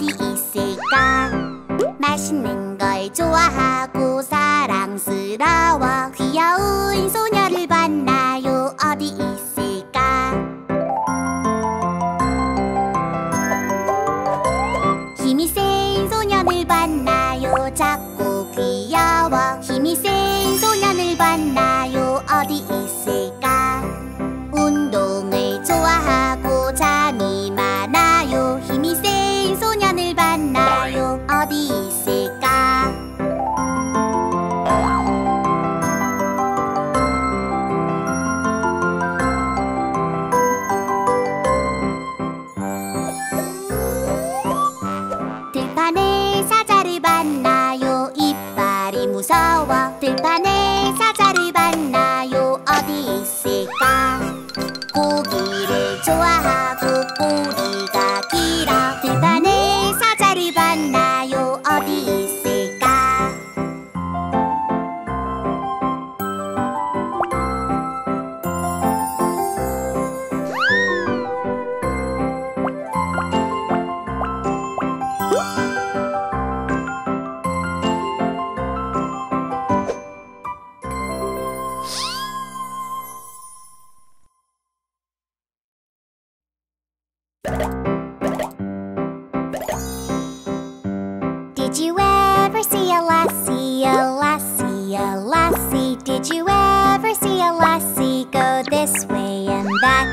어디 있을까? 맛있는 걸 좋아하고 사랑스러워 귀여운 소녀를 만나요. 어디 있을까? 힘이 센 소년을 만나요. 작고 귀여워 힘이 센 소년을 만나요. 어디 있을까? 운동을 좋아하고 잠이 많아요. 힘이 센 소년을 만나요. 어디 있을까? 들판에 사자를 만나요. 이빨이 무서워. 들판에 사자를 만나요. 어디 있을까? 고기를 좋아하고 꼬리가 길어. 들판에 사자를 만나요. 어디 있을까? Did you ever see a lassie, a lassie, a lassie? Did you ever see a lassie go this way and that?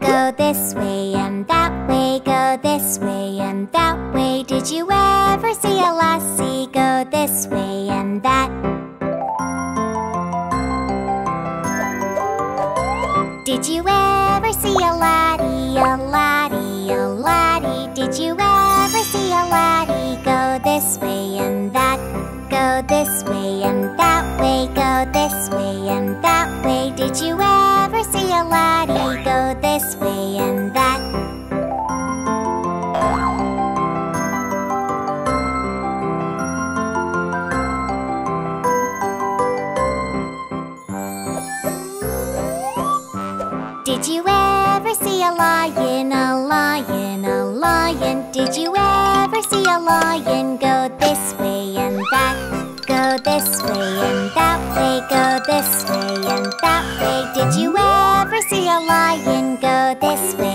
Go this way and that way, go this way and that way. Did you ever see a lassie go this way and that? Did you ever see a laddie, a laddie, a laddie? Did you ever see a laddie go this way and that? Go this way and that way, go this way and that way. Did you ever see a laddie go this way and that? Did you ever see a lion, a lion, a lion? Did you ever see a lion go this way and that? Go this way and that way, go this way and that way. Did you ever see a lion go this way?